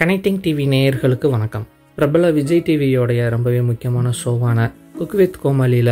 Connecting TV நேயர்களுக்கு வணக்கம். பிரபல விஜய் டிவியோட ரொம்பவே முக்கியமான ஷோவான குக் வித் கோமாலில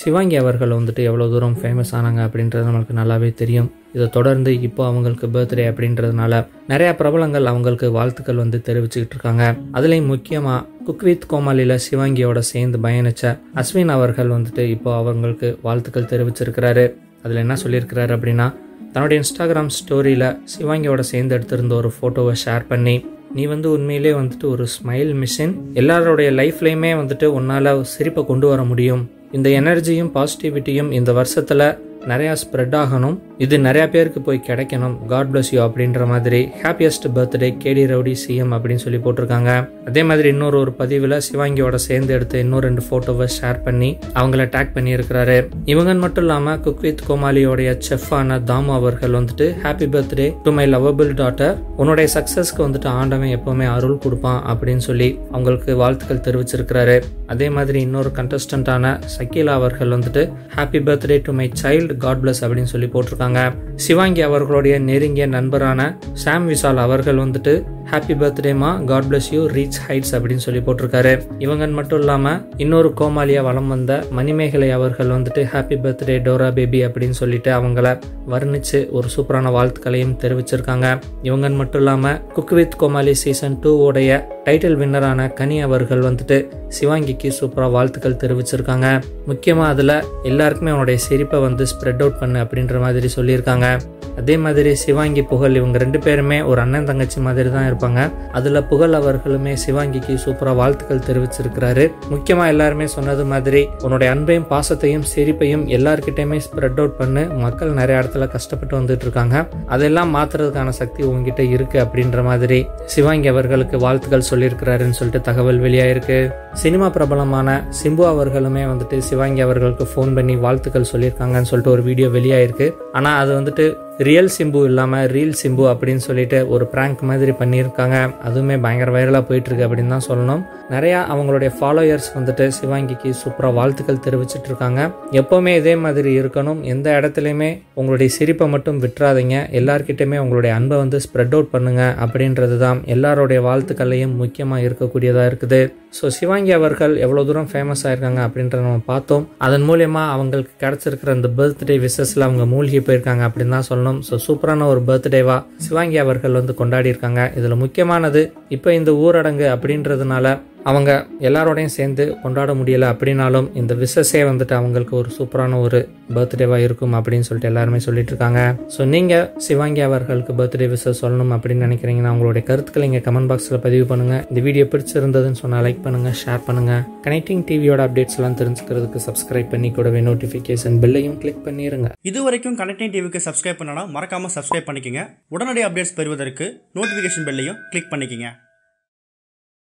சிவாங்கி அவர்கள் வந்துட்டு எவ்வளவு தூரம் ஃபேமஸ் ஆனாங்க அப்படின்றது நமக்கு நல்லாவே தெரியும். இத தொடர்ந்து இப்போ அவங்களுக்கு பர்த்டே அப்படின்றதனால நிறைய பிரபலங்கள் அவங்களுக்கு வாழ்த்துக்கள் வந்து தெரிவிச்சிட்டு இருக்காங்க. அதிலேயும் முக்கியமா குக் வித் கோமாலில சிவாங்கியோட சேர்ந்து பயணிச்ச அஸ்வின் அவர்கள் வந்துட்டு இப்போ அவங்களுக்கு வாழ்த்துக்கள் தெரிவிச்சிருக்காரு. அதுல என்ன சொல்லியிருக்காரு அப்படினா தன்னுடைய இன்ஸ்டாகிராம் ஸ்டோரியில சிவாங்கியோட சேர்ந்து எடுத்திருந்த ஒரு போட்டோவை ஷேர் பண்ணி நீ வந்து உண்மையிலே வந்துட்டு ஒரு ஸ்மைல் மிஷன் எல்லாரோட லைஃப்லயுமே வந்துட்டு உன்னால சிரிப்பை கொண்டு வர முடியும் இந்த எனர்ஜியும் பாசிட்டிவிட்டியும் இந்த வருஷத்துல நிறைய ஸ்ப்ரெட் ஆகணும் இது நிறைய பேருக்கு போய் கிடைக்கணும் காட் bless you அப்படின்ற மாதிரி ஹேப்பியஸ்ட் பர்த்டே கேடி ரவுடி சிஎம் அப்படினு சொல்லி போட்டுருக்காங்க அதே மாதிரி இன்னொரு பதிவுல சிவாங்கியோட சேர்ந்து எடுத்து இன்னொரு ரெண்டு போட்டோவை ஷேர் பண்ணி அவங்கள டாக் பண்ணி இருக்காரு இவங்க மட்டும் இல்லாம குக் வித் கோமாலியோட செஃப்பான தாமு அவர்கள் வந்துட்டு happy birthday to my lovable daughter உன்னோட சக்சஸ்க்கு வந்துட்டு ஆண்டவன் எப்பவுமே அருள் கொடுப்பான் அப்படினு சொல்லி அவங்களுக்கு வாழ்த்துக்கள் தெரிவிச்சிருக்காரு அதே மாதிரி இன்னொரு கண்டெஸ்டன்டான சகிலா அவர்கள் வந்துட்டு happy birthday to my child god bless அப்படினு சொல்லி போட்டுருக்காங்க சிவாங்கி அவர்களுடைய நெருங்கிய நண்பரான சாம் விசால் அவர்கள் வந்துட்டு ஹாப்பி பர்த்டே மா god bless you reach heights அப்படினு சொல்லி போட்டுருக்காரு இவங்கன் மட்டும் இல்லாம இன்னொரு கோமாலியா வலம் வந்த மணிமேகலை அவர்கள் வந்துட்டு ஹாப்பி பர்த்டே டோரா பேபி அப்படினு சொல்லிட்டு அவங்கள வர்ணிச்சு ஒரு சூப்பரான வாழ்த்துக்களையும் தெரிவிச்சிருக்காங்க இவங்கன் மட்டும் இல்லாம குக் வித் கோமாலி சீசன் 2 உடைய டைட்டில் வின்னரான கனி அவர்கள் வந்துட்டு சிவாங்கிக்கு சூப்பரா வாழ்த்துக்கள் தெரிவிச்சிருக்காங்க முக்கியமா அதுல எல்லாருக்குமே அவங்களுடைய சிரிப்பை வந்து ஸ்ப்ரெட் அவுட் பண்ணு அப்படின்ற மாதிரி சொல்லியிருக்காங்க அதே மாதிரி சிவாங்கி புகழ் இவங்க ரெண்டு பேருமே ஒரு அண்ணன் தங்கச்சி மாதிரி தான் இருப்பாங்க அதுல புகழ் அவர்களுமே சிவாங்கிக்கு சூப்பரா வாழ்த்துக்கள் தெரிவிச்சிருக்காரு முக்கியமா எல்லாரும் சொன்னது மாதிரி உன்னுடைய அன்பையும் பாசத்தையும் சிரிப்பையும் எல்லார்கிட்டயுமே ஸ்ப்ரெட் அவுட் பண்ணு மக்கள் நிறைய இடத்துல கஷ்டப்பட்டு வந்துட்டு இருக்காங்க அதெல்லாம் மாத்துறதுக்கான சக்தி உங்ககிட்ட இருக்கு அப்படின்ற மாதிரி சிவாங்கி அவர்களுக்கு வாழ்த்துக்கள் சொல்லியிருக்கிறாருன்னு சொல்லிட்டு தகவல் வெளியாயிருக்கு சினிமா பிரபலமான சிம்பு அவர்களுமே வந்துட்டு சிவாங்கி அவர்களுக்கு போன் பண்ணி வாழ்த்துக்கள் சொல்லியிருக்காங்கன்னு சொல்லிட்டு ஒரு வீடியோ வெளியாயிருக்கு ஆனா அது வந்துட்டு ரியல் சிம்பு இல்லாம ரீல் சிம்பு அப்படின்னு சொல்லிட்டு ஒரு பிராங்க் மாதிரி பண்ணியிருக்காங்க அதுவுமே பயங்கர வைரலா போயிட்டு இருக்கு அப்படின்னு தான் சொல்லணும் நிறைய அவங்களுடைய ஃபாலோயர்ஸ் வந்துட்டு சிவாங்கிக்கு சூப்பரா வாழ்த்துக்கள் தெரிவிச்சிட்டு இருக்காங்க எப்பவுமே இதே மாதிரி இருக்கணும் எந்த இடத்துலயுமே உங்களுடைய சிரிப்பை மட்டும் விட்டுறாதீங்க எல்லார்கிட்டயுமே உங்களுடைய அன்பை வந்து ஸ்ப்ரெட் அவுட் பண்ணுங்க அப்படின்றது தான் எல்லாருடைய வாழ்த்துக்கள்லையும் முக்கியமா இருக்கக்கூடியதா இருக்குது ஸோ சிவாங்கி அவர்கள் எவ்வளோ தூரம் ஃபேமஸ் ஆயிருக்காங்க அப்படின்றத நம்ம பார்த்தோம் அதன் மூலயமா அவங்களுக்கு கிடைச்சிருக்கிற அந்த பர்த்டே விசஸில் அவங்க மூழ்கி போயிருக்காங்க அப்படின்னு தான் சொல்லணும் ஸோ சூப்பரான ஒரு பர்த்டேவா சிவாங்கி அவர்கள் வந்து கொண்டாடி இருக்காங்க இதில் முக்கியமானது இப்போ இந்த ஊரடங்கு அப்படின்றதுனால அவங்க எல்லாரோடையும் சேர்ந்து கொண்டாட முடியலை அப்படின்னாலும் இந்த விசஸே வந்துட்டு அவங்களுக்கு ஒரு சூப்பரான ஒரு பர்த்டேவாக இருக்கும் அப்படின்னு சொல்லிட்டு எல்லாருமே சொல்லிட்டு இருக்காங்க ஸோ நீங்கள் சிவாங்கி அவர்களுக்கு பர்த்டே விசஸ் சொல்லணும் அப்படின்னு நினைக்கிறீங்கன்னா உங்களுடைய கருத்துக்களை இங்கே கமெண்ட் பாக்ஸில் பதிவு பண்ணுங்கள் இந்த வீடியோ பிடிச்சிருந்ததுன்னு சொன்னால் லைக் பண்ணுங்கள் ஷேர் பண்ணுங்கள் கனெக்டிங் டிவியோட அப்டேட்ஸ்லாம் தெரிஞ்சுக்கிறதுக்கு சப்ஸ்கிரைப் பண்ணி கூடவே நோட்டிஃபிகேஷன் பெல்லையும் கிளிக் பண்ணிடுங்க இது வரைக்கும் கனெக்டிங் டிவிக்கு சப்ஸ்கிரைப் பண்ணனா மறக்காமல் சப்ஸ்கிரைப் பண்ணிக்கோங்க உடனடி அப்டேட்ஸ் பெறுவதற்கு நோட்டிஃபிகேஷன் பெல்லையும் கிளிக் பண்ணிக்கோங்க